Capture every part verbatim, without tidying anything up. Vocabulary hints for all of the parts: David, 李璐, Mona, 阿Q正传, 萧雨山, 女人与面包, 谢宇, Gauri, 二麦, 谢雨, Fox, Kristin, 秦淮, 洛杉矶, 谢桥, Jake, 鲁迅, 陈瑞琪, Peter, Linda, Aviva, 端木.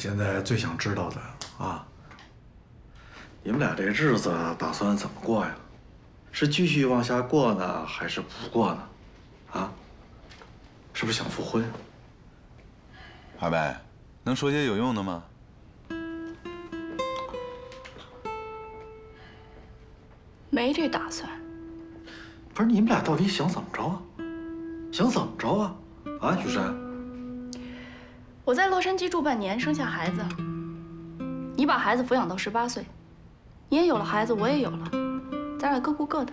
现在最想知道的啊，你们俩这日子打算怎么过呀？是继续往下过呢，还是不过呢？啊，是不是想复婚？二白，能说些有用的吗？ 没这打算。不是你们俩到底想怎么着啊？想怎么着啊？啊，雨山，我在洛杉矶住半年，生下孩子。你把孩子抚养到十八岁，你也有了孩子，我也有了，咱俩各顾各的。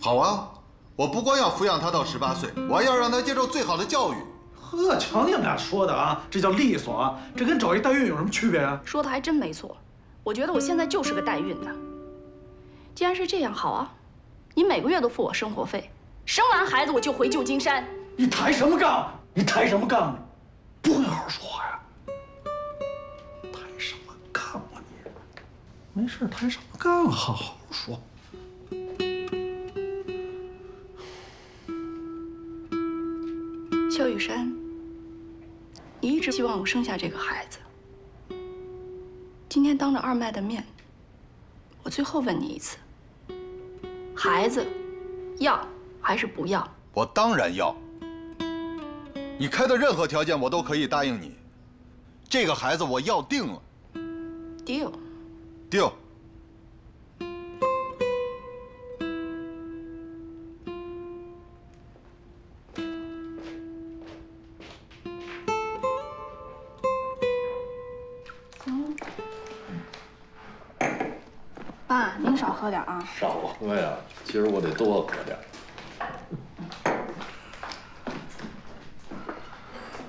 好啊，我不光要抚养他到十八岁，我还要让他接受最好的教育。呵，瞧你们俩说的啊，这叫利索啊，这跟找一代孕有什么区别啊？说的还真没错，我觉得我现在就是个代孕的。 既然是这样，好啊！你每个月都付我生活费，生完孩子我就回旧金山。你抬什么杠？你抬什么杠呢？不会好好说话呀！抬什么杠啊你？没事，抬什么杠？好好说。萧雨山，你一直希望我生下这个孩子。今天当着二麦的面，我最后问你一次。 孩子，要还是不要？我当然要。你开的任何条件我都可以答应你。这个孩子我要定了。Deal。Deal。嗯。爸，您少喝点啊。少喝呀。 其实我得多喝点。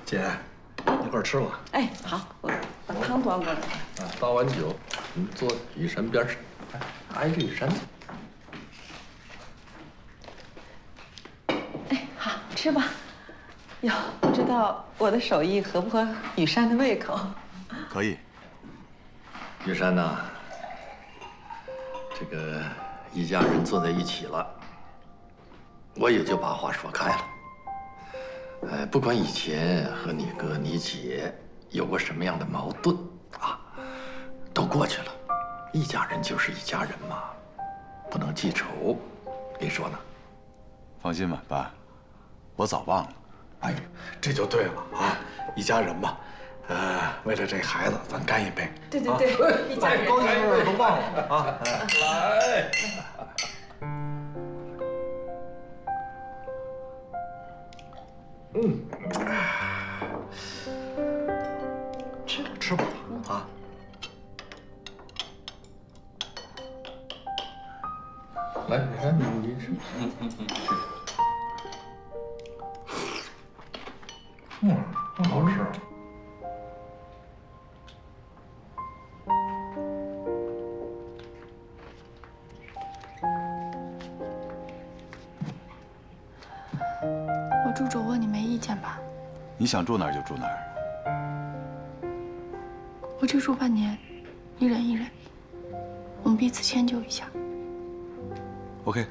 姐，一块儿吃吧。哎，好，我把汤端过来。啊，倒完酒，你们坐雨山边上，挨着雨山。哎，好吃吧。哟，不知道我的手艺合不合雨山的胃口？可以。雨山呐、啊，这个。 一家人坐在一起了，我也就把话说开了。哎，不管以前和你哥、你姐有过什么样的矛盾啊，都过去了。一家人就是一家人嘛，不能记仇。你说呢？放心吧，爸，我早忘了。哎，这就对了啊，一家人嘛。呃，为了这孩子，咱干一杯。对对对，一家人高兴的事都忘了啊！来。 嗯，吃吃吧啊！来，你看你你吃。嗯，好吃。我住主卧，你没意见吧？你想住哪儿就住哪儿。我就住半年，你忍一忍，我们彼此迁就一下。OK。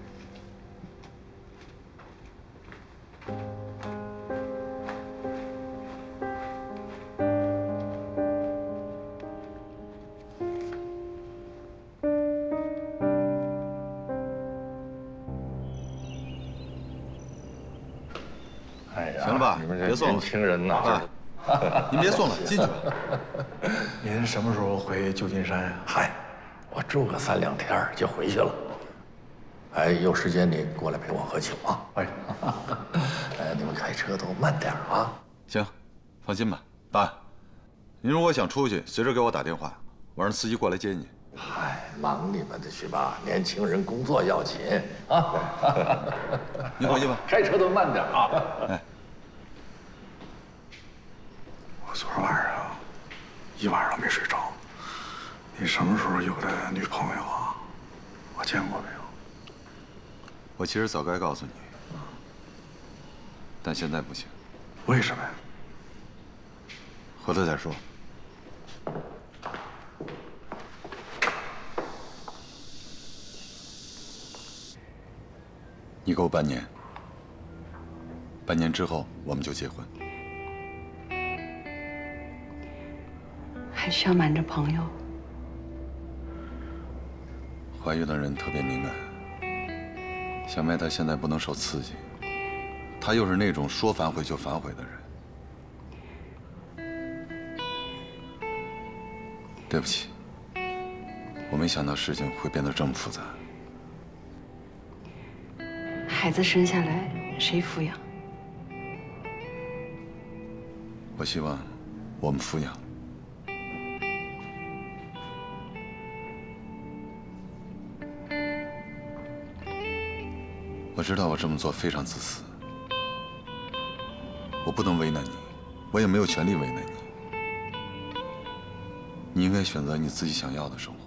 年轻人呐，您别送了，进去吧。您什么时候回旧金山呀？嗨，我住个三两天就回去了。哎，有时间你过来陪我喝酒啊！哎，哎，你们开车都慢点啊。行，放心吧，爸。您如果想出去，随时给我打电话，我让司机过来接你。嗨，忙你们的去吧，年轻人工作要紧啊。您回去吧，开车都慢点啊。哎。 昨天晚上一晚上没睡着。你什么时候有的女朋友啊？我见过没有？我其实早该告诉你，但现在不行。为什么呀？回头再说。你给我半年，半年之后我们就结婚。还是要瞒着朋友？怀孕的人特别敏感，小妹她现在不能受刺激，她又是那种说反悔就反悔的人。对不起，我没想到事情会变得这么复杂。孩子生下来谁抚养？我希望我们抚养。 我知道我这么做非常自私，我不能为难你，我也没有权利为难你。你应该选择你自己想要的生活。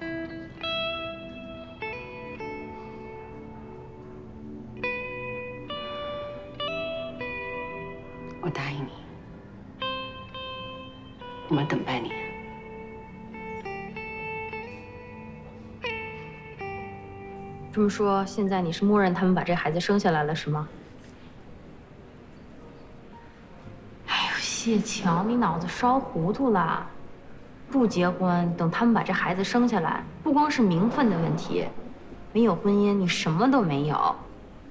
我答应你，我们等待你。 这么说，现在你是默认他们把这孩子生下来了，是吗？哎呦，谢桥，你脑子烧糊涂了！不结婚，等他们把这孩子生下来，不光是名分的问题，没有婚姻，你什么都没有。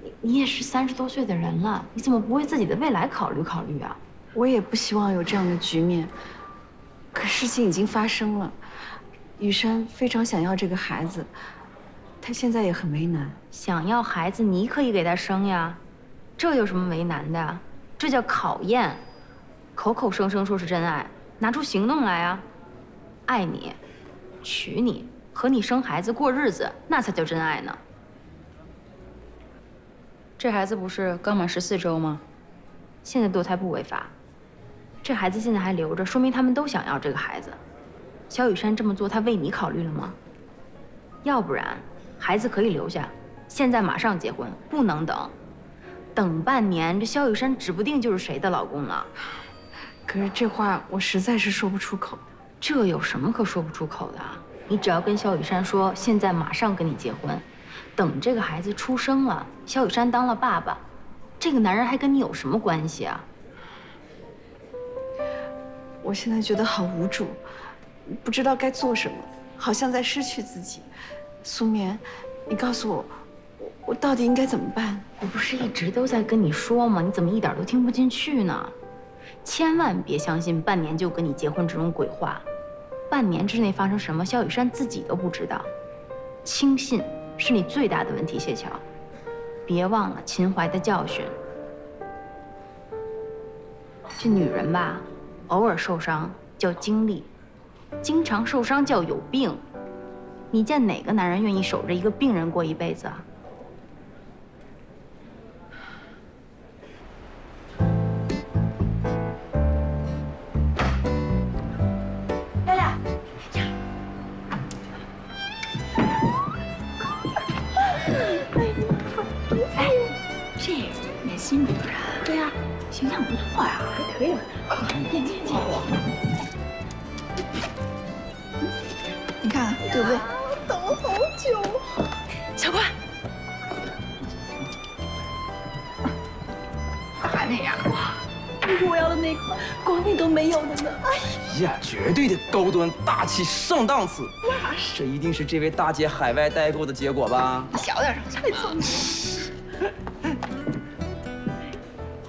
你你也是三十多岁的人了，你怎么不为自己的未来考虑考虑啊？我也不希望有这样的局面，可事情已经发生了。雨山非常想要这个孩子。 他现在也很为难，想要孩子，你可以给他生呀，这有什么为难的？这叫考验，口口声声说是真爱，拿出行动来啊！爱你，娶你，和你生孩子过日子，那才叫真爱呢。这孩子不是刚满十四周吗？现在堕胎不违法，这孩子现在还留着，说明他们都想要这个孩子。小雨山这么做，他为你考虑了吗？要不然。 孩子可以留下，现在马上结婚，不能等，等半年，这萧雨山指不定就是谁的老公了。可是这话我实在是说不出口。这有什么可说不出口的？你只要跟萧雨山说，现在马上跟你结婚，等这个孩子出生了，萧雨山当了爸爸，这个男人还跟你有什么关系啊？我现在觉得好无助，不知道该做什么，好像在失去自己。 苏眠，你告诉我，我我到底应该怎么办？我不是一直都在跟你说吗？你怎么一点都听不进去呢？千万别相信半年就跟你结婚这种鬼话，半年之内发生什么，萧雨山自己都不知道。轻信是你最大的问题，谢桥，别忘了秦淮的教训。这女人吧，偶尔受伤叫经历，经常受伤叫有病。 你见哪个男人愿意守着一个病人过一辈子啊？亮亮，哎，这也新女人。对呀，形象不错啊，还可以吧？眼睛眼睛，你看对不对？ 好久，小关，还那样哇！那是我要的那款，国内都没有的呢。哎呀，绝对的高端大气上档次。那是，这一定是这位大姐海外代购的结果吧？小点声，太聪明了。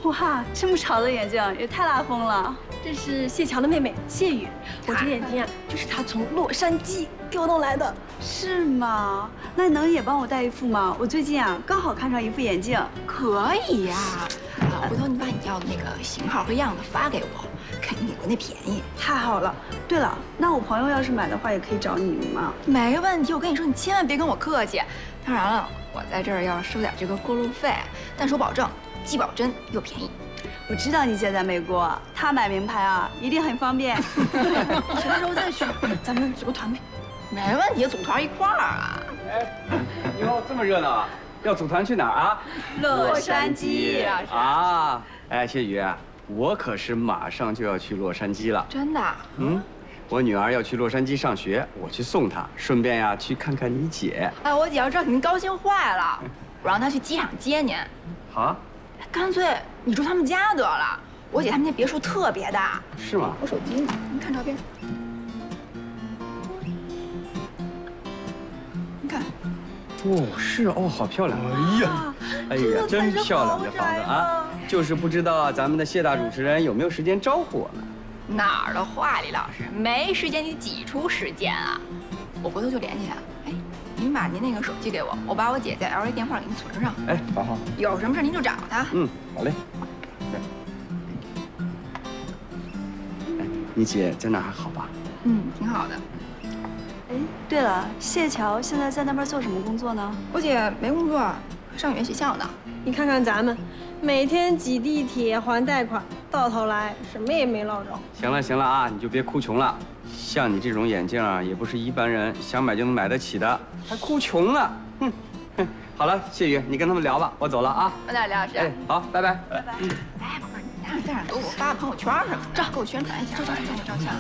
哇，这么潮的眼镜也太拉风了。这是谢桥的妹妹谢雨，我这眼镜啊，就是她从洛杉矶。 给我弄来的是吗？那能也帮我戴一副吗？我最近啊，刚好看上一副眼镜，可以呀。啊，回头你把你要的那个型号和样子发给我，肯定比国内便宜。太好了。对了，那我朋友要是买的话，也可以找你们吗？没问题。我跟你说，你千万别跟我客气。当然了，我在这儿要收点这个过路费，但是我保证既保真又便宜。我知道你姐在美国，她买名牌啊，一定很方便。什么时候再去？咱们组个团呗。 没问题，组团一块儿啊！哎，哟，这么热闹，要组团去哪儿啊？洛杉矶啊！哎，谢雨，我可是马上就要去洛杉矶了。真的？嗯，我女儿要去洛杉矶上学，我去送她，顺便呀去看看你姐。哎，我姐要知道肯定高兴坏了，我让她去机场接您。好啊，干脆你住他们家得了，我姐他们那别墅特别大。是吗？我手机呢？您看照片。感。哦，是哦，好漂亮！哎呀，哎呀，真漂亮这房子啊！就是不知道咱们的谢大主持人有没有时间招呼我们？哪儿的话，李老师，没时间你挤出时间啊！我回头就联系他。哎，您把您那个手机给我，我把我姐在 L A 电话给您存上。哎，好好。有什么事您就找他。嗯，好嘞。 你姐在那儿还好吧？嗯，挺好的。哎，对了，谢桥现在在那边做什么工作呢？我姐没工作，上语言学校呢。你看看咱们，每天挤地铁还贷款，到头来什么也没捞着。行了行了啊，你就别哭穷了。像你这种眼镜啊，也不是一般人想买就能买得起的，还哭穷了。哼，哼。好了，谢宇，你跟他们聊吧，我走了啊。慢点，李老师。哎，好，拜拜。拜拜。哎。 带上给我发朋友圈什么的，给我宣传一下。照照照照照相。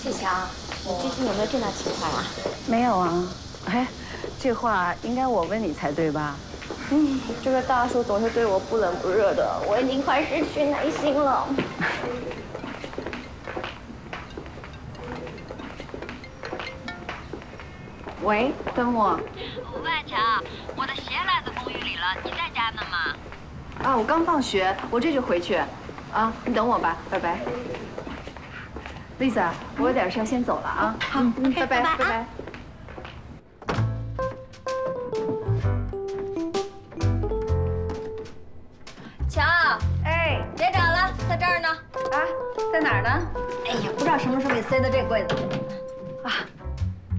谢强，你最近有没有挣到钱啊？没有啊。哎，这话应该我问你才对吧？嗯，这个大叔总是对我不冷不热的，我已经快失去耐心了。喂，端木。万强，我的鞋落在公寓里了，你在家呢吗？啊，我刚放学，我这就回去。啊，你等我吧，拜拜。Lisa， 我有点事先走了啊。好，嗯，拜拜，拜拜。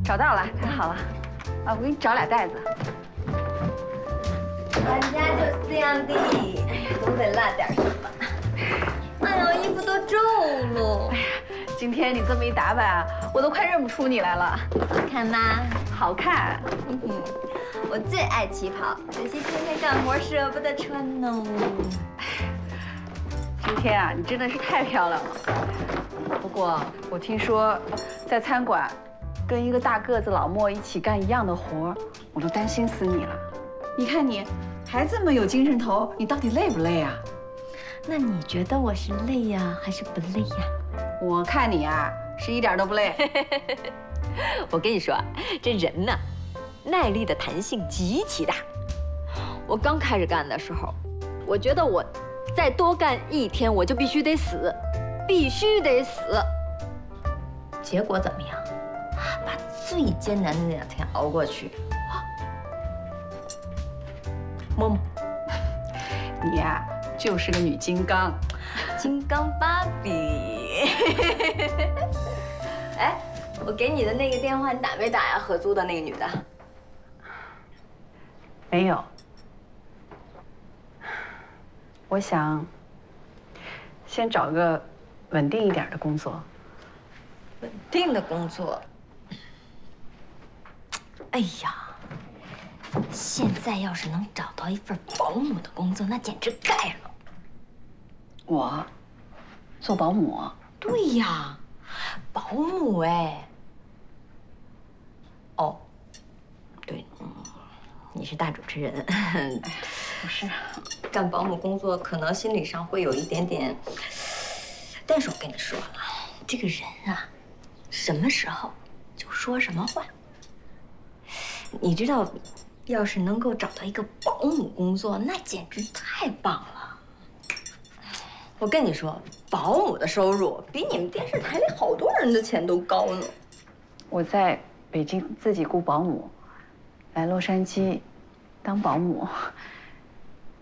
找到了，太好了！啊，我给你找俩袋子。俺家就这样的，哎呀，总得落点什么。哎呀，衣服都皱了。哎呀，今天你这么一打扮啊，我都快认不出你来了。好看吗？好看。嗯哼，我最爱旗袍，可惜天天干活舍不得穿呢。今天啊，你真的是太漂亮了。不过我听说，在餐馆。 跟一个大个子老莫一起干一样的活儿，我都担心死你了。你看你，还这么有精神头，你到底累不累啊？那你觉得我是累呀，还是不累呀？我看你啊，是一点都不累。我跟你说，这人呢，耐力的弹性极其大。我刚开始干的时候，我觉得我再多干一天，我就必须得死，必须得死。结果怎么样？ 把最艰难的那两天熬过去，摸摸，你呀、啊、就是个女金刚，金刚芭比。哎，我给你的那个电话你打没打呀？合租的那个女的，没有。我想先找个稳定一点的工作。稳定的工作。 哎呀，现在要是能找到一份保姆的工作，那简直盖了。我做保姆？对呀，保姆哎。哦，对，你是大主持人，不是？干保姆工作可能心理上会有一点点，但是我跟你说啊，这个人啊，什么时候就说什么话。 你知道，要是能够找到一个保姆工作，那简直太棒了。我跟你说，保姆的收入比你们电视台里好多人的钱都高呢。我在北京自己雇保姆，来洛杉矶当保姆，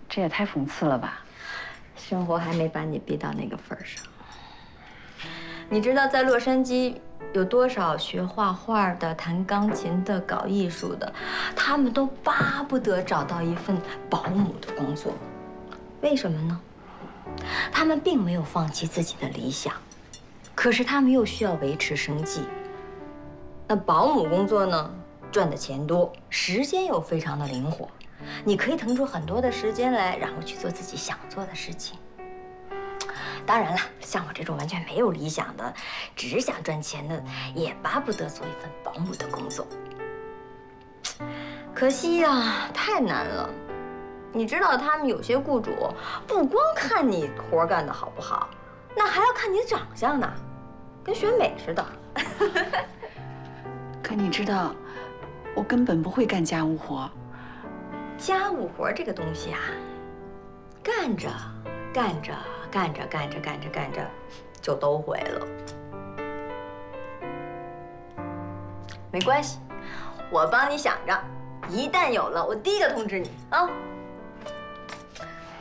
这也太讽刺了吧！生活还没把你逼到那个份儿上。你知道，在洛杉矶。 有多少学画画的、弹钢琴的、搞艺术的，他们都巴不得找到一份保姆的工作，为什么呢？他们并没有放弃自己的理想，可是他们又需要维持生计。那保姆工作呢，赚的钱多，时间又非常的灵活，你可以腾出很多的时间来，然后去做自己想做的事情。 当然了，像我这种完全没有理想的，只想赚钱的，也巴不得做一份保姆的工作。可惜呀，太难了。你知道，他们有些雇主不光看你活干得好不好，那还要看你长相呢。跟选美似的。可你知道，我根本不会干家务活。家务活这个东西啊，干着干着干着干着干着干着，就都会了。没关系，我帮你想着，一旦有了，我第一个通知你啊。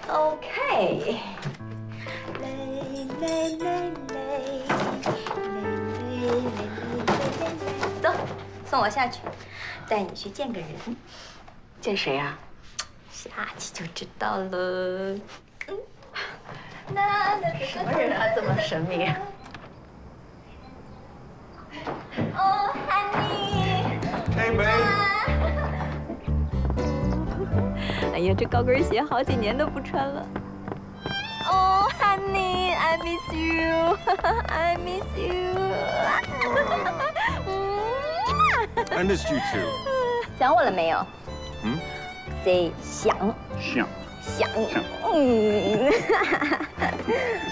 OK， 走，送我下去，带你去见个人。见谁呀？下去就知道了。嗯，那那什么人啊？这么神秘？哦，安妮。哎，梅。 哎呀，这高跟鞋好几年都不穿了。Oh, honey, I miss you, I miss you. I miss you too. 想我了没有？嗯。Say 想。想。想。嗯。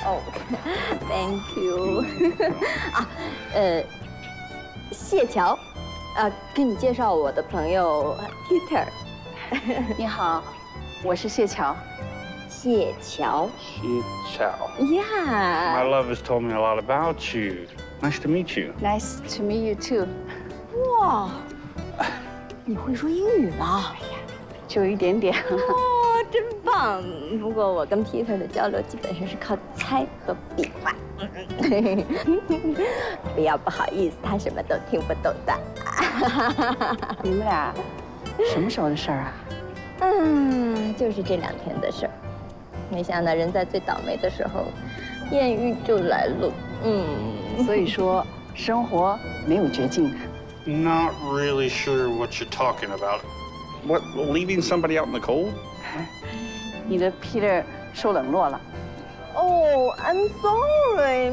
哦 ，Thank you. 啊，呃，谢桥，啊，给你介绍我的朋友 Peter。 你好，我是谢桥。谢桥。谢桥。Yeah. My love has told me a lot about you. Nice to meet you. Nice to meet you too. 哇，你会说英语吗？哎呀，就一点点。哦，真棒！不过我跟 Peter 的交流基本上是靠猜和比划。不要不好意思，他什么都听不懂的。你们俩。 什么时候的事儿啊？嗯，就是这两天的事儿。没想到人在最倒霉的时候，艳遇就来了。嗯，所以说生活没有绝境。Not really sure what you're talking about. What, leaving somebody out in the cold? 你的 Peter 受冷落了。Oh, I'm sorry.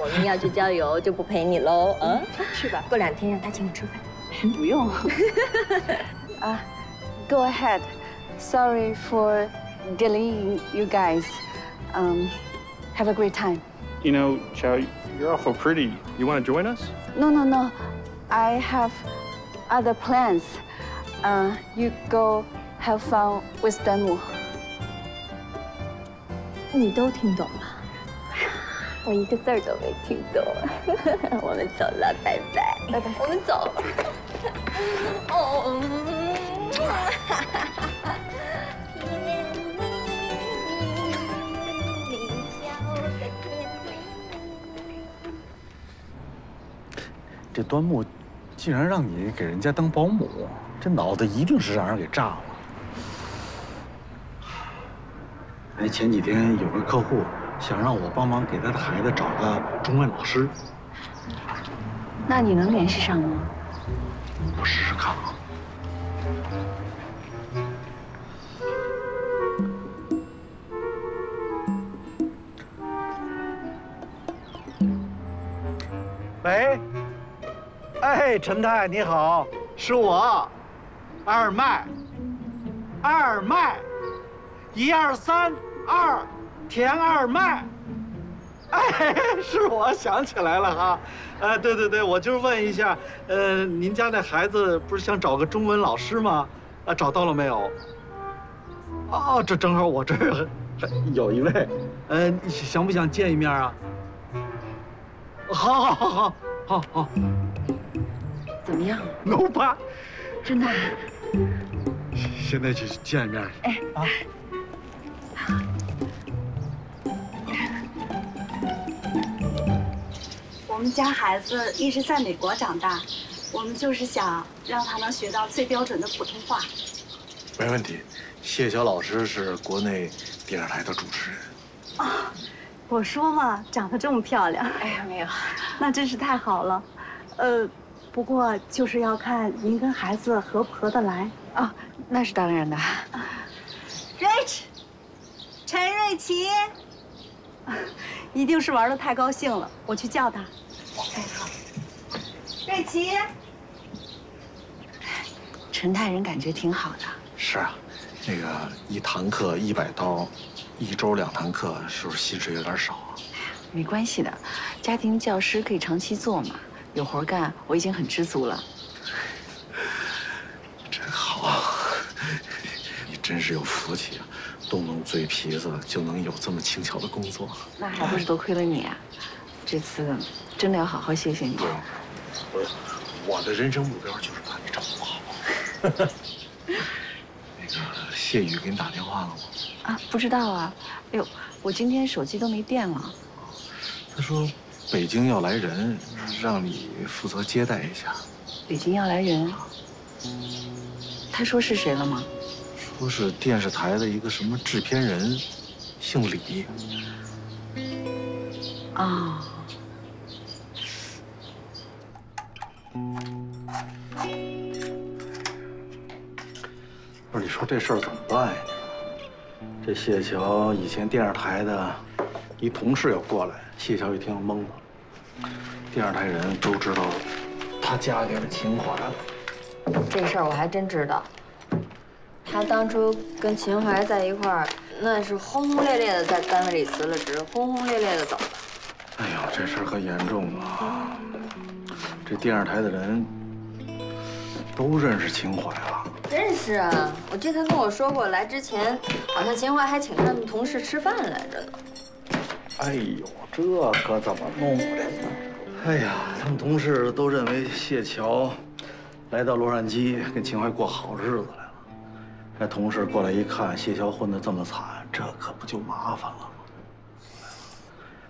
我们要去郊游，就不陪你喽。嗯，去吧。过两天让他请你吃饭。不用。啊 ，Go ahead. Sorry for delaying you guys. Um, have a great time. You know, Chao, you're awful pretty. You want to join us? No, no, no. I have other plans. Uh, you go have fun with Damu. 你都听懂了，我一个字儿都没听懂。我们走了，拜拜，拜拜，我们走。哦。这端木竟然让你给人家当保姆，这脑子一定是让人给炸了。 哎，前几天有个客户想让我帮忙给他的孩子找个中文老师，那你能联系上吗？我试试看啊。喂，哎，陈太你好，是我，二麦，二麦，一二三。 二，田二麦，哎，是我想起来了哈，呃，对对对，我就是问一下，呃，您家那孩子不是想找个中文老师吗？啊，找到了没有？哦，这正好我这儿有一位，呃，你想不想见一面啊？好，好，好，好，好，好。怎么样 ？No 吧？真的？现在去见一面。哎啊。 我们家孩子一直在美国长大，我们就是想让他能学到最标准的普通话。没问题，谢晓老师是国内电视台的主持人。啊，我说嘛，长得这么漂亮。哎呀，没有，那真是太好了。呃，不过就是要看您跟孩子合不合得来啊。那是当然的。Rich， 陈瑞琪，一定是玩得太高兴了，我去叫他。 哎，好，瑞奇，陈太人感觉挺好的。是啊，那个一堂课一百刀，一周两堂课，是不是薪水有点少啊？没关系的，家庭教师可以长期做嘛，有活干，我已经很知足了。真好，你真是有福气啊，动动嘴皮子就能有这么轻巧的工作。那还不是多亏了你啊！这次真的要好好谢谢你。不用，不用，我的人生目标就是把你照顾好。那个谢宇给你打电话了吗？啊，不知道啊。哎呦，我今天手机都没电了。他说北京要来人，让你负责接待一下。北京要来人？他说是谁了吗？说是电视台的一个什么制片人，姓李。啊。不是，你说这事儿怎么办呀？这谢桥以前电视台的一同事要过来，谢桥一听懵了。电视台人都知道他家里的秦淮了。这事儿我还真知道。他当初跟秦淮在一块儿，那是轰轰烈烈的在单位里辞了职，轰轰烈烈的走了。哎呦，这事儿可严重了。这电视台的人都认识秦淮了。认识啊，我记得他跟我说过，来之前好像秦淮还请他们同事吃饭来着呢。哎呦，这可怎么弄的？哎呀，他们同事都认为谢桥来到洛杉矶跟秦淮过好日子来了。那同事过来一看，谢桥混得这么惨，这可不就麻烦了吗？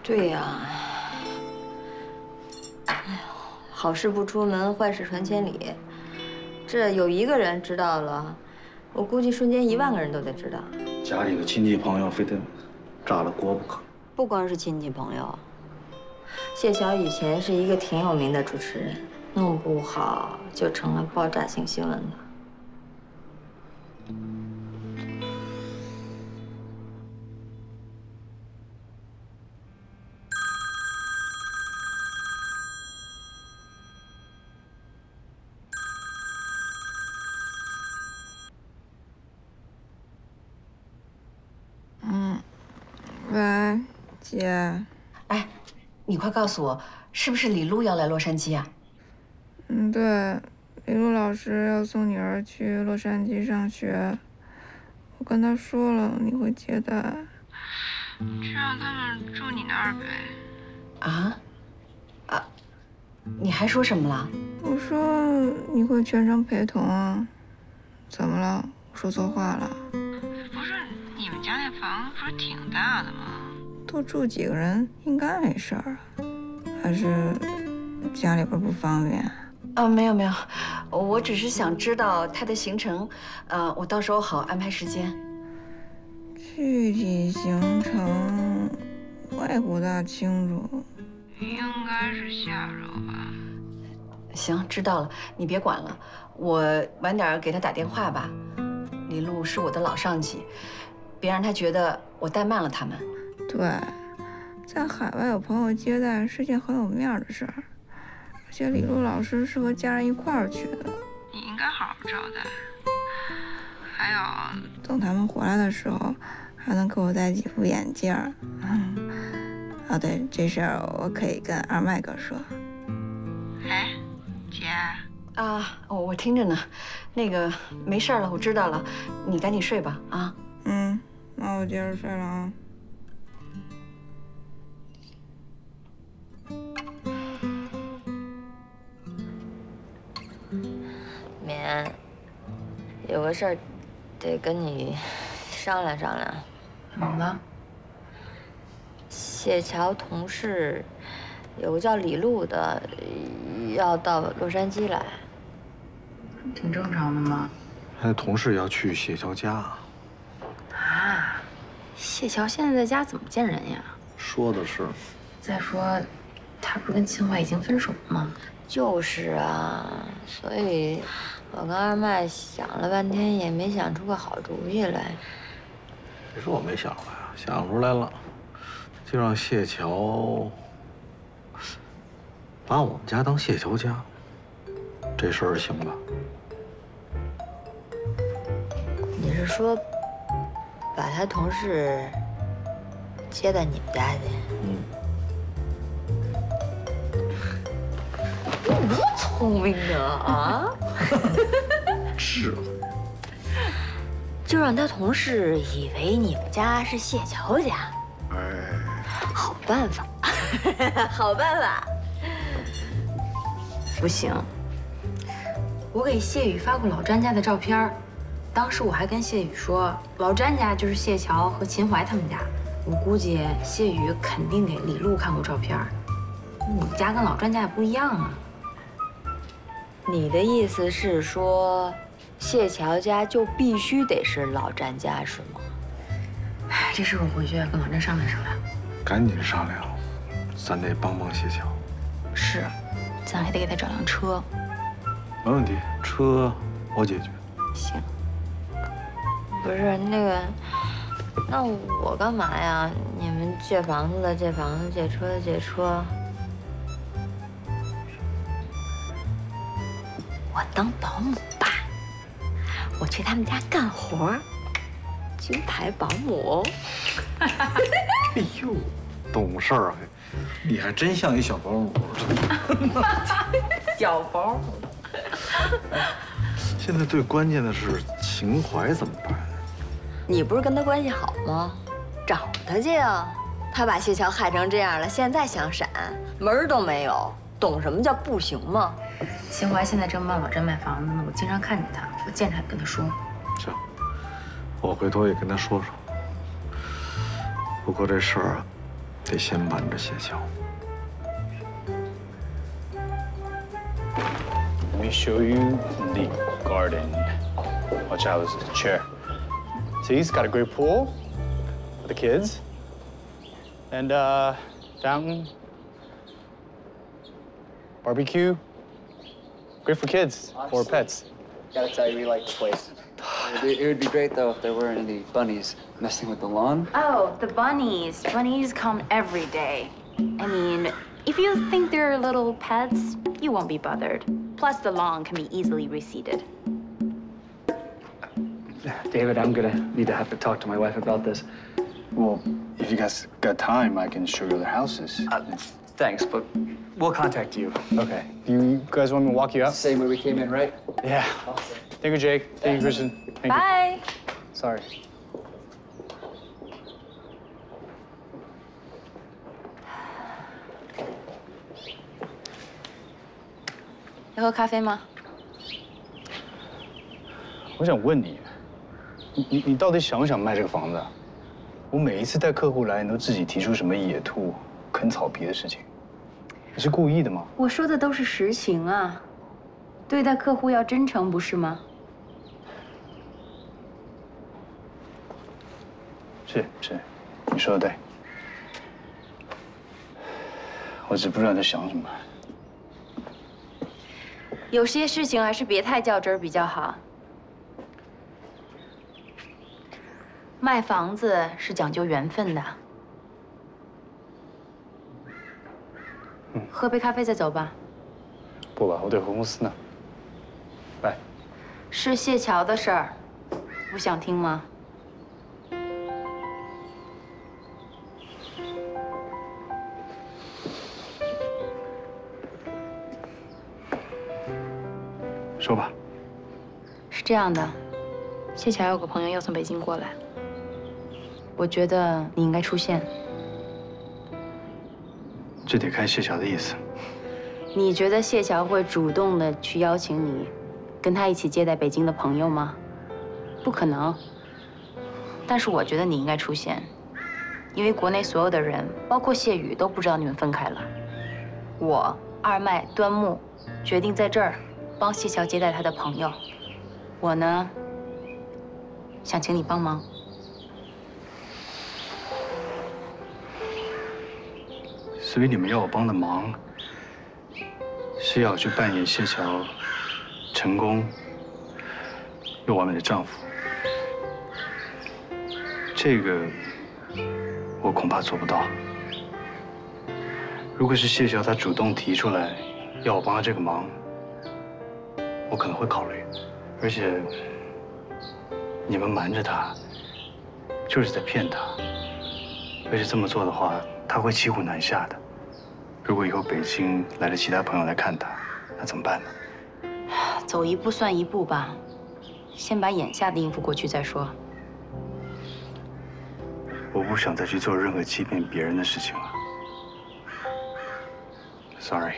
对呀、啊，哎呦，好事不出门，坏事传千里。这有一个人知道了，我估计瞬间一万个人都得知道。家里的亲戚朋友非得炸了锅不可。不光是亲戚朋友，谢晓以前是一个挺有名的主持人，弄不好就成了爆炸性新闻了。姐，哎，你快告诉我，是不是李璐要来洛杉矶啊？嗯，对，李璐老师要送女儿去洛杉矶上学，我跟她说了你会接待，就让他们住你那儿呗。啊？啊？你还说什么了？我说你会全程陪同啊。怎么了？我说错话了？不是，你们家那房不是挺大的吗？多住几个人应该没事儿，还是家里边不方便？啊，没有没有，我只是想知道他的行程，呃，我到时候好安排时间。具体行程我也不大清楚，应该是下周吧。行，知道了，你别管了，我晚点给他打电话吧。李璐是我的老上级，别让他觉得我怠慢了他们。对，在海外有朋友接待是件很有面的事儿，而且李璐老师是和家人一块儿去的，你应该好好招待。还有，等他们回来的时候，还能给我戴几副眼镜儿。嗯，哦对，这事儿我可以跟二麦哥说。哎，姐啊，我我听着呢。那个没事了，我知道了，你赶紧睡吧啊。嗯，那我接着睡了啊。棉，有个事儿得跟你商量商量。怎么了？谢桥同事有个叫李璐的要到洛杉矶来，挺正常的嘛。他的同事要去谢桥家啊？啊，谢桥现在在家怎么见人呀？说的是。再说，他不是跟秦淮已经分手了吗？就是啊，所以我跟二麦想了半天，也没想出个好主意来。你说我没想出来啊？想出来了，就让谢桥把我们家当谢桥家，这事儿行吧？你是说把他同事接到你们家去？嗯。多聪明啊！啊，是啊，就让他同事以为你们家是谢乔家。哎，好办法，好办法。不行，我给谢宇发过老詹家的照片，当时我还跟谢宇说，老詹家就是谢乔和秦淮他们家。 我估计谢宇肯定给李璐看过照片，你家跟老专家也不一样啊。你的意思是说，谢乔家就必须得是老詹家是吗？哎，这事我回去跟老詹商量商量。赶紧商量，咱得帮帮谢乔。是，咱还得给他找辆车。没问题，车我解决。行。不是那个。 那我干嘛呀？你们借房子的借房子，借车的借车，我当保姆吧，我去他们家干活，金牌保姆。哎呦，懂事儿啊！你还真像一小保姆。小保姆。现在最关键的是秦淮怎么办？ 你不是跟他关系好吗？找他去啊！他把谢桥害成这样了，现在想闪门儿都没有，懂什么叫不行吗？秦淮现在正帮老詹买房子呢，我经常看见他，我见着还跟他说。行，我回头也跟他说说。不过这事儿啊，得先瞒着谢桥。Let me show you the garden. Watch out, this is a chair. See, he's got a great pool for the kids and uh, fountain, barbecue. Great for kids or pets. Gotta tell you, we like the place. It would be great though if there weren't any bunnies messing with the lawn. Oh, the bunnies! Bunnies come every day. I mean, if you think they're little pets, you won't be bothered. Plus, the lawn can be easily reseeded. David, I'm gonna need to have to talk to my wife about this. Well, if you guys got time, I can show you other houses. Uh, thanks, but we'll contact you. Okay. You guys want me to walk you out? Same way we came in, right? Yeah. Awesome. Thank you, Jake. Thank you, Kristin. Thank Bye. You. Sorry. You want coffee? I want to ask you. 你你到底想不想卖这个房子？我每一次带客户来，你都自己提出什么野兔、啃草皮的事情，你是故意的吗？我说的都是实情啊，对待客户要真诚，不是吗？是是，你说的对。我只不知道在想什么。有些事情还是别太较真儿比较好。 卖房子是讲究缘分的。嗯，喝杯咖啡再走吧。不吧，我得回公司呢。来。是谢桥的事儿，不想听吗？说吧。是这样的，谢桥有个朋友要从北京过来。 我觉得你应该出现，这得看谢桥的意思。你觉得谢桥会主动的去邀请你，跟他一起接待北京的朋友吗？不可能。但是我觉得你应该出现，因为国内所有的人，包括谢宇，都不知道你们分开了。我二麦端木决定在这儿帮谢桥接待他的朋友，我呢，想请你帮忙。 所以你们要我帮的忙，是要我去扮演谢桥成功又完美的丈夫，这个我恐怕做不到。如果是谢桥他主动提出来要我帮他这个忙，我可能会考虑。而且你们瞒着他，就是在骗他。而且这么做的话，他会骑虎难下的。 如果以后北京来了其他朋友来看他，那怎么办呢？走一步算一步吧，先把眼下的应付过去再说。我不想再去做任何欺骗别人的事情了。Sorry。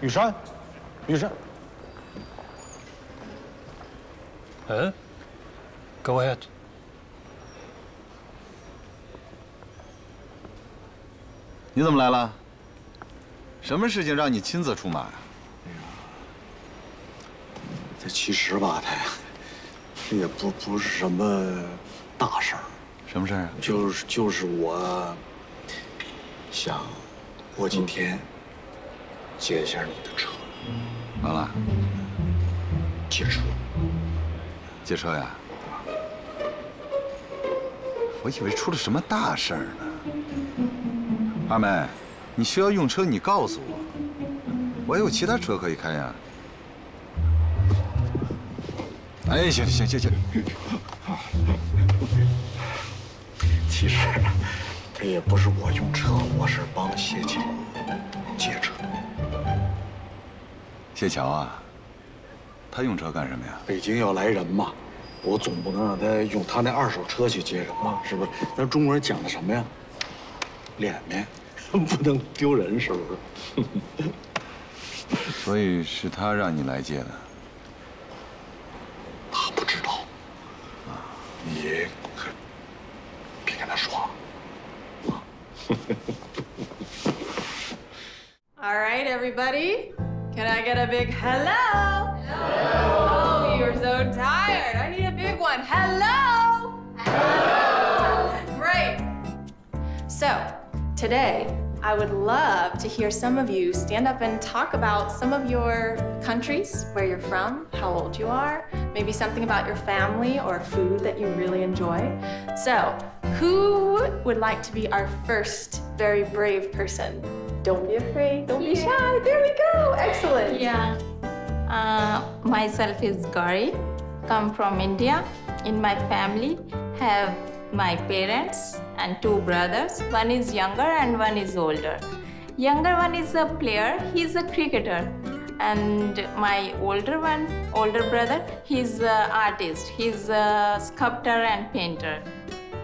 雨山，雨山，嗯 ，Go ahead。你怎么来了？什么事情让你亲自出马呀？这其实吧，太太，这也不不是什么大事儿。什么事儿啊？就是就是我想，我今天。嗯 借一下你的车，完了，借车，借车呀？我以为出了什么大事儿呢。阿梅，你需要用车，你告诉我，我有其他车可以开呀。哎，行行行行，其实这也不是我用车，我是帮谢桥借车。 谢桥啊，他用车干什么呀？北京要来人嘛，我总不能让他用他那二手车去接人嘛，是不是？咱中国人讲的什么呀？脸面，不能丢人，是不是？所以是他让你来接的。他不知道，你可别跟他说啊。All right, everybody. Can I get a big hello? Hello. Oh, you're so tired. I need a big one. Hello. Hello. Great. So today, I would love to hear some of you stand up and talk about some of your countries, where you're from, how old you are, maybe something about your family or food that you really enjoy. So who would like to be our first very brave person? Don't be afraid. Don't be shy. There we go. Excellent. Yeah. Uh, myself is Gauri. Come from India. In my family, have my parents and two brothers. One is younger and one is older. Younger one is a player. He's a cricketer. And my older one, older brother, he's an artist. He's a sculptor and painter.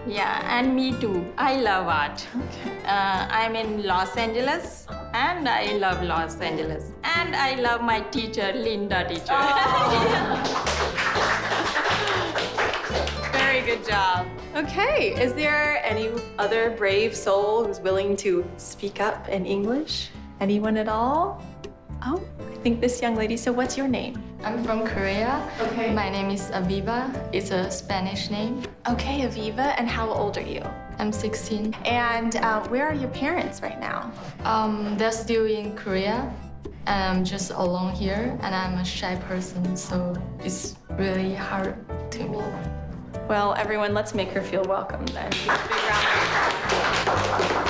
Yeah, and me too. I love art. Okay. Uh, I'm in Los Angeles, and I love Los Angeles. And I love my teacher, Linda teacher. Oh. Very good job. Okay, is there any other brave soul who's willing to speak up in English? Anyone at all? Oh, I think this young lady. So what's your name? I'm from Korea. Okay. My name is Aviva. It's a Spanish name. Okay, Aviva. And how old are you? I'm sixteen. And uh, where are your parents right now? Um, they're still in Korea. And I'm just alone here. And I'm a shy person, so it's really hard to me. Well, everyone, let's make her feel welcome then. Big round.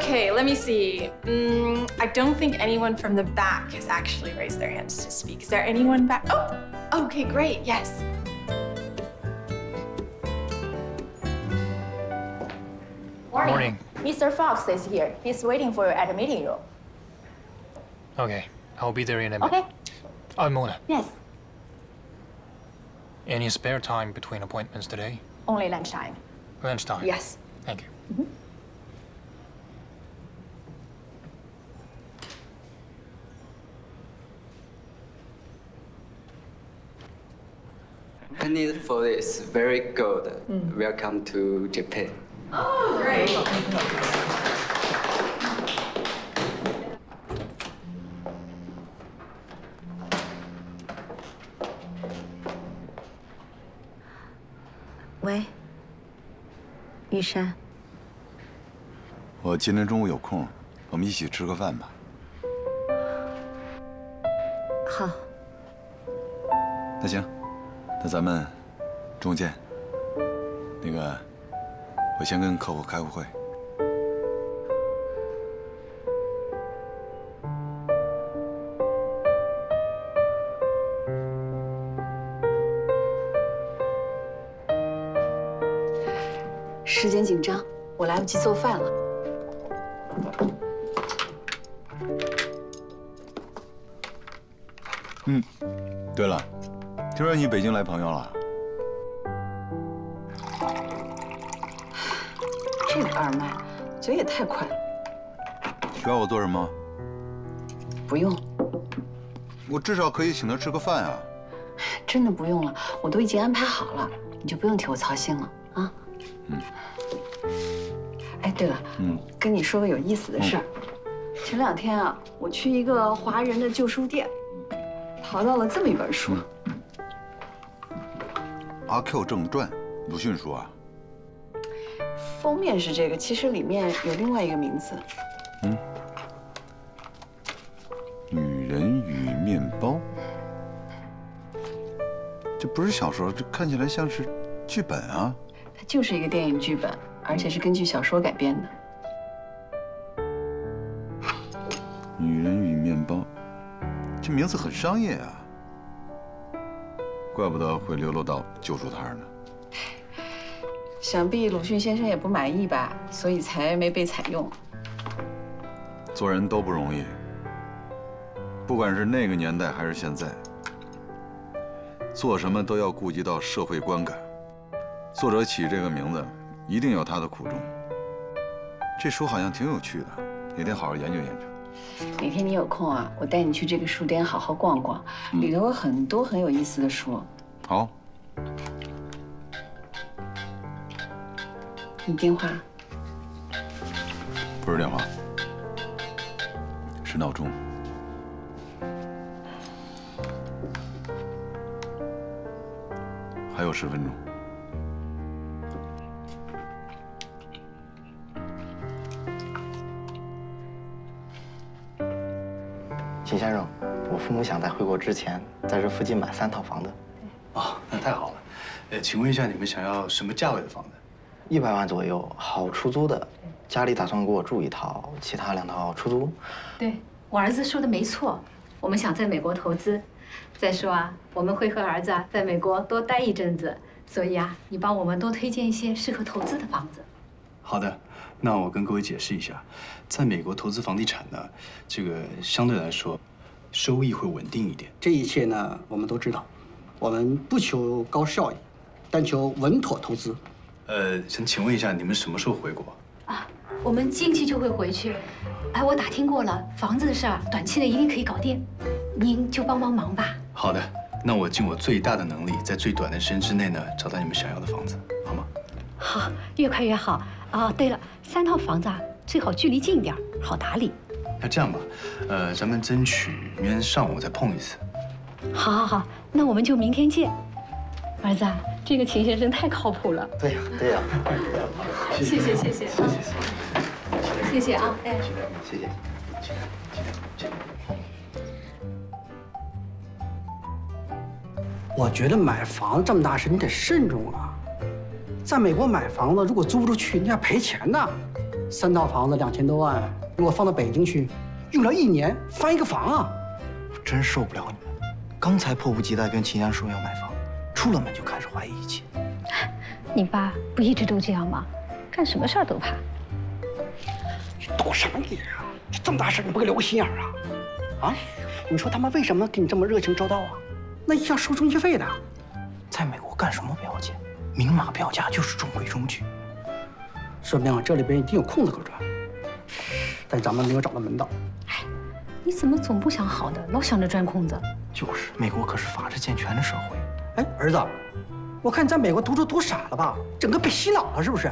Okay, let me see. Mm, I don't think anyone from the back has actually raised their hands to speak. Is there anyone back? Oh, okay, great, yes. Morning. Morning. Mister Fox is here. He's waiting for you at the meeting room. Okay, I'll be there in a minute. Okay. Oh, Mona. Yes. Any spare time between appointments today? Only lunchtime. Lunchtime? Yes. Thank you. Mm-hmm. I need for this. Very good. Mm. Welcome to Japan. Oh, great.喂，雨山。我今天中午有空，我们一起吃个饭吧。好。那行。 那咱们中午见。那个，我先跟客户开个会。时间紧张，我来不及做饭了。嗯，对了，听说你北京来朋友了？这个二麦酒也太快了。需要我做什么？不用。我至少可以请他吃个饭啊。真的不用了，我都已经安排好了，你就不用替我操心了啊。嗯。哎，对了，嗯，跟你说个有意思的事儿。前两天啊，我去一个华人的旧书店，淘到了这么一本书，《阿 Q 正传》，鲁迅书啊。封面是这个，其实里面有另外一个名字。嗯，女人与面包，这不是小说，这看起来像是剧本啊。它就是一个电影剧本，而且是根据小说改编的。女人与面包，这名字很商业啊，怪不得会流落到旧书摊呢。想必鲁迅先生也不满意吧，所以才没被采用。做人都不容易，不管是那个年代还是现在，做什么都要顾及到社会观感。作者起这个名字，一定有他的苦衷。这书好像挺有趣的，哪天好好研究研究。哪天你有空啊，我带你去这个书店好好逛逛，里头有很多很有意思的书。好。你电话？不是电话，是闹钟。还有十分钟。秦先生，我父母想在回国之前在这附近买三套房子。哦，那太好了。呃，请问一下，你们想要什么价位的房子？一百万左右，好出租的。家里打算给我住一套，其他两套出租。对，我儿子说的没错，我们想在美国投资。再说啊，我们会和儿子啊在美国多待一阵子，所以啊，你帮我们多推荐一些适合投资的房子。好的，那我跟各位解释一下，在美国投资房地产呢，这个相对来说，收益会稳定一点。这一切呢，我们都知道，我们不求高效益，但求稳妥投资。呃，想请问一下，你们什么时候回国啊？我们近期就会回去。哎，我打听过了，房子的事儿短期内一定可以搞定，您就帮帮忙吧。好的，那我尽我最大的能力，在最短的时间之内呢，找到你们想要的房子，好吗？好，越快越好。哦，对了，三套房子啊，最好距离近一点，好打理。那这样吧，呃，咱们争取明天上午再碰一次。好，好，好，那我们就明天见，儿子。这个秦先生太靠谱了。对呀，对呀。谢谢，谢谢，谢谢，谢谢啊！哎，谢谢，谢谢。我觉得买房这么大事，你得慎重啊。在美国买房子，如果租不出去，人家赔钱的。三套房子两千多万，如果放到北京去，用不了一年翻一个房啊！我真受不了你们，刚才迫不及待跟秦先生说要买房。出了门就开始怀疑一切。你爸不一直都这样吗？干什么事儿都怕。你懂什么野啊？这么大事你不给留个心眼儿啊？啊？你说他们为什么给你这么热情招待啊？那要收中介费的。在美国干什么不要紧，明码标价就是中规中矩。说明啊，这里边一定有空子可钻，但咱们没有找到门道。哎，你怎么总不想好的，老想着钻空子？就是，美国可是法治健全的社会。哎，儿子，我看你在美国读书读傻了吧？整个被洗脑了是不是？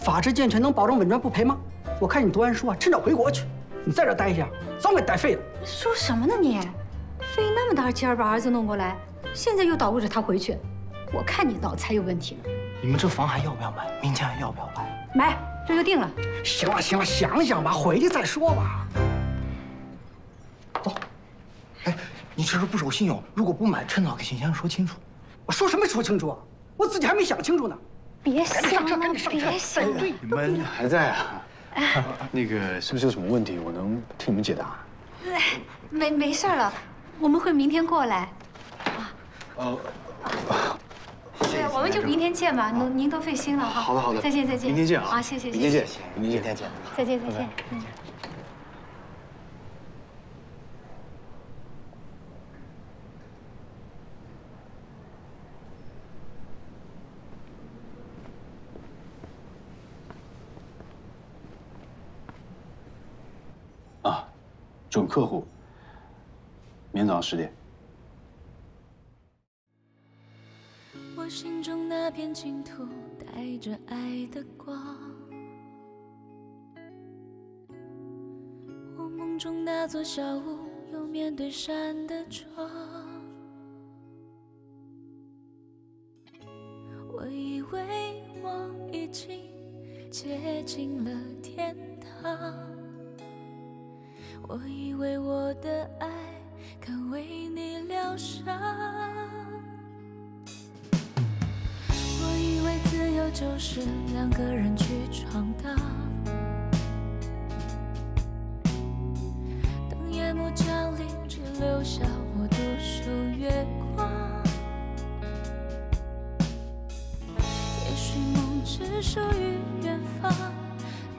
法治健全能保证稳赚不赔吗？我看你读完书啊，趁早回国去。你在这待一下，早给待废了。说什么呢你？费那么大劲儿把儿子弄过来，现在又捣鼓着他回去，我看你脑子才有问题呢。你们这房还要不要买？明天还要不要买？买，这就定了。行了行了，想想吧，回去再说吧。走。哎。你这是不守信用，如果不买，趁早给秦先生说清楚。我说什么说清楚啊？我自己还没想清楚呢。别想了，别想了。你们还在啊？那个是不是有什么问题？我能替你们解答。没没事了，我们会明天过来。啊。哦。对，我我们就明天见吧，您您都费心了哈。好的好的，再见再见，明天见啊！啊，谢谢，明天见，明天见，再见再见，嗯。 准客户，明天早上十点。我心中那片净土，带着爱的光。我梦中那座小屋，有面对山的窗。我以为我已经接近了天堂。 我以为我的爱可为你疗伤，我以为自由就是两个人去闯荡。当夜幕降临，只留下我独守月光。也许梦只属于远方，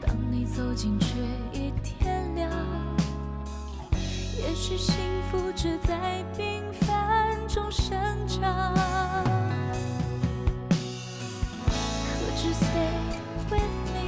当你走进却已天亮。 也许幸福只在平凡中生长。Could you stay with me?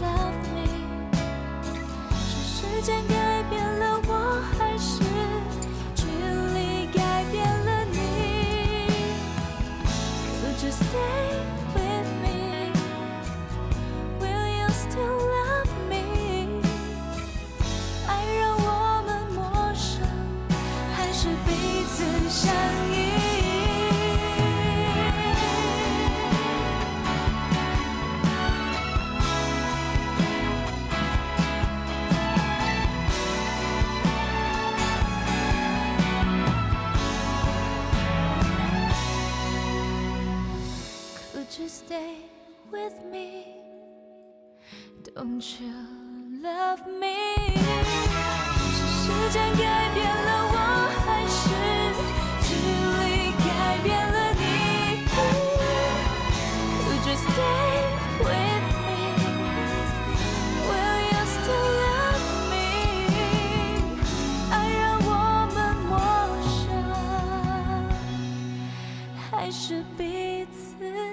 love me? 是时间改变了我，还是距离改变了你 ？Could you stay with me? Will you still love me? 是彼此相依。Could you stay with me? Don't you love me? 是时间改变了。 是彼此。